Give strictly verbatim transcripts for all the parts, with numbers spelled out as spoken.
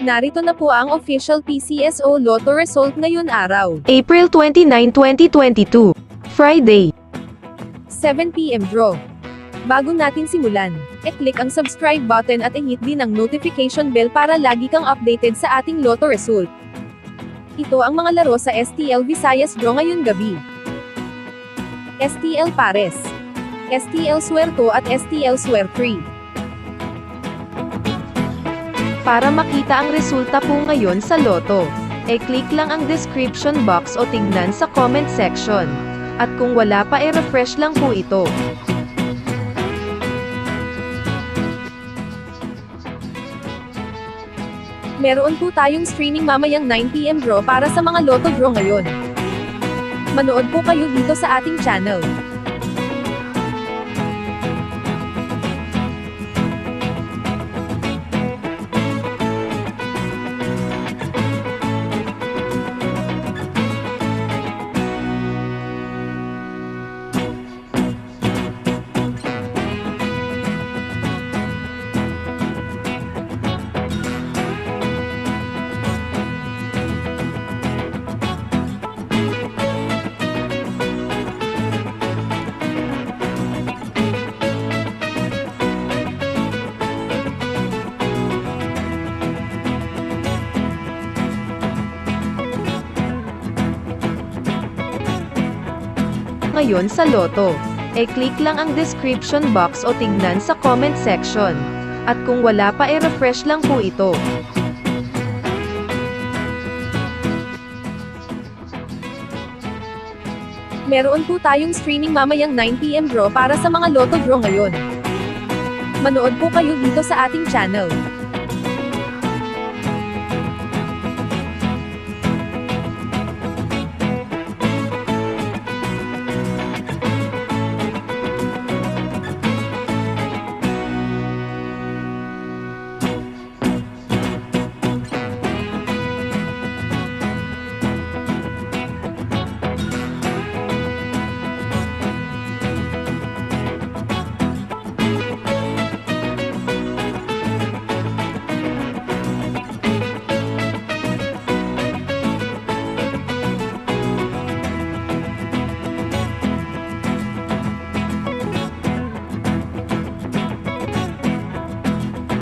Narito na po ang official P C S O Lotto result ngayon araw. April twenty-ninth, twenty twenty-two. Friday. seven p m draw. Bago natin simulan, e-click ang subscribe button at i-hit din ang notification bell para lagi kang updated sa ating Lotto result. Ito ang mga laro sa S T L Visayas draw ngayong gabi. S T L PARES, S T L SWER two at S T L SWER three. Para makita ang resulta po ngayon sa Lotto, e-click lang ang description box o tignan sa comment section. At kung wala pa, e-refresh lang po ito. Meron po tayong streaming mamayang nine p m draw para sa mga Lotto draw ngayon. Manood po kayo dito sa ating channel. Ngayon sa Lotto, e-click lang ang description box o tignan sa comment section. At kung wala pa, e-refresh lang po ito. Meron po tayong streaming mamayang nine p m draw para sa mga Lotto draw ngayon. Manood po kayo dito sa ating channel.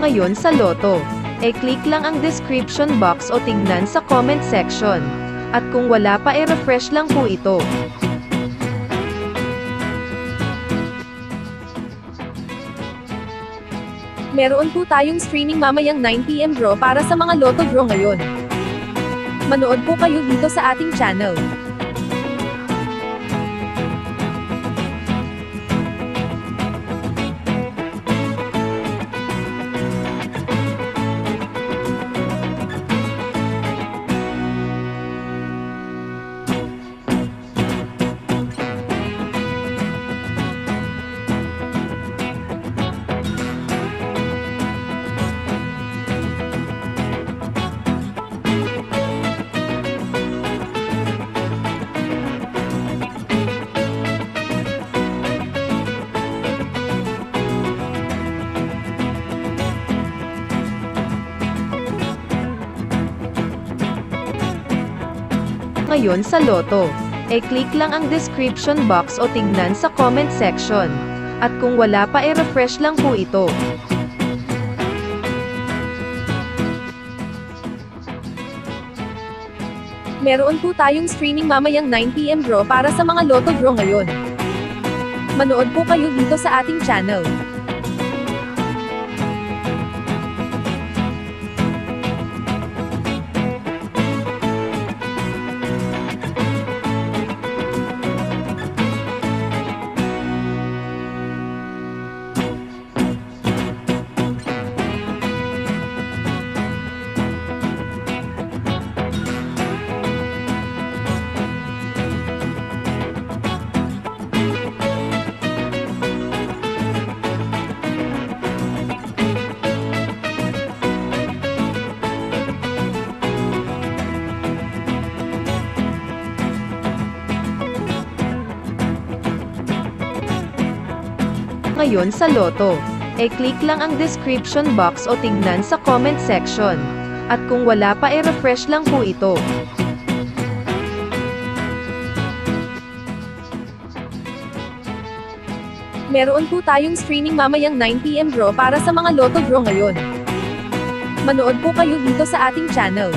Ngayon sa Lotto, e-click lang ang description box o tignan sa comment section. At kung wala pa, e-refresh lang po ito. Meron po tayong streaming mamayang nine p m draw para sa mga Lotto draw ngayon. Manood po kayo dito sa ating channel. Ngayon sa Lotto, e-click lang ang description box o tignan sa comment section. At kung wala pa, e-refresh lang po ito. Meron po tayong streaming mamayang nine p m draw para sa mga Lotto draw ngayon. Manood po kayo dito sa ating channel. Ngayon sa Lotto, e-click lang ang description box o tignan sa comment section. At kung wala pa, e-refresh lang po ito. Meron po tayong streaming mamayang nine p m draw para sa mga Lotto draw ngayon. Manood po kayo dito sa ating channel.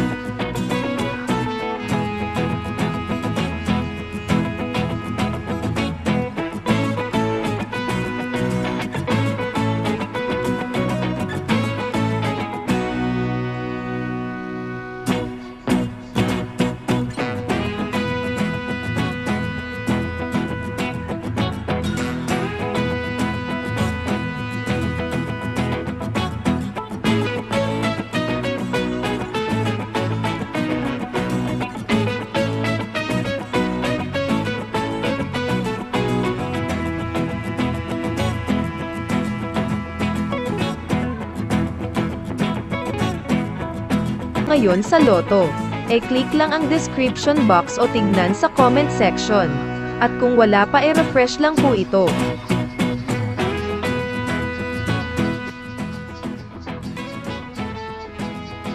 Ngayon sa Lotto, e-click lang ang description box o tignan sa comment section. At kung wala pa, e-refresh lang po ito.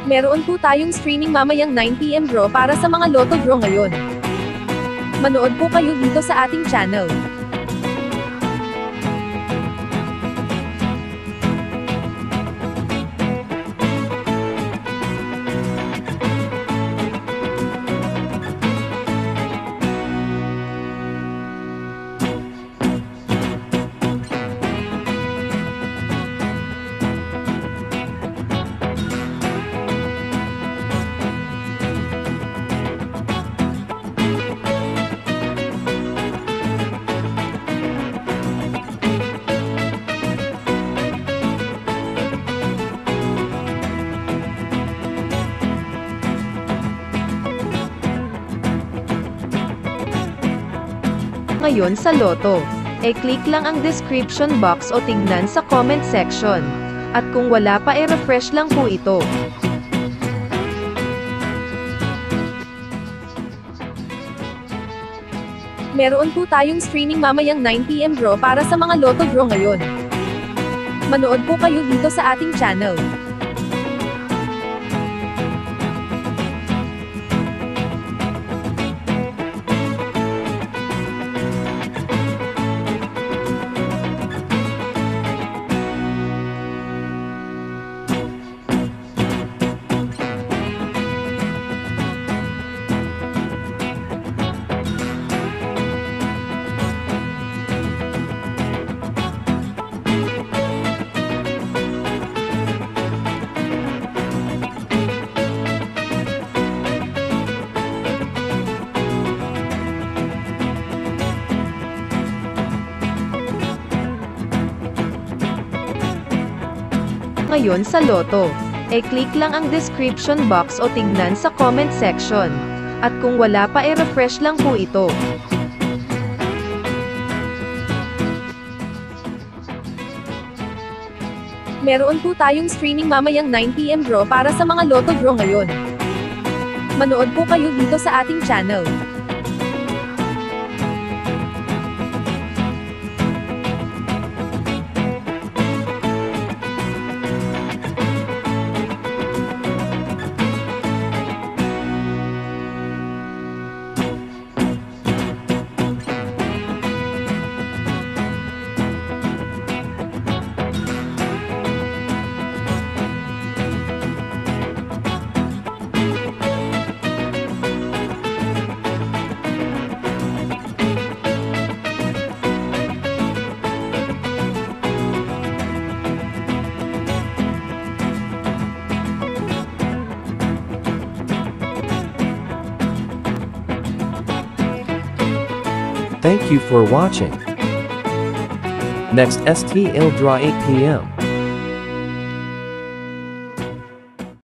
Meron po tayong streaming mamayang nine p m draw para sa mga Lotto draw ngayon. Manood po kayo dito sa ating channel. Ngayon sa Lotto, e-click lang ang description box o tignan sa comment section. At kung wala pa, e-refresh lang po ito. Meron po tayong streaming mamayang nine p m draw para sa mga Lotto draw ngayon. Manood po kayo dito sa ating channel. Ngayon sa Lotto, e-click lang ang description box o tignan sa comment section. At kung wala pa, e-refresh lang po ito. Meron po tayong streaming mamayang nine p m draw para sa mga Lotto draw ngayon. Manood po kayo dito sa ating channel. Thank you for watching. Next S T L draw eight p m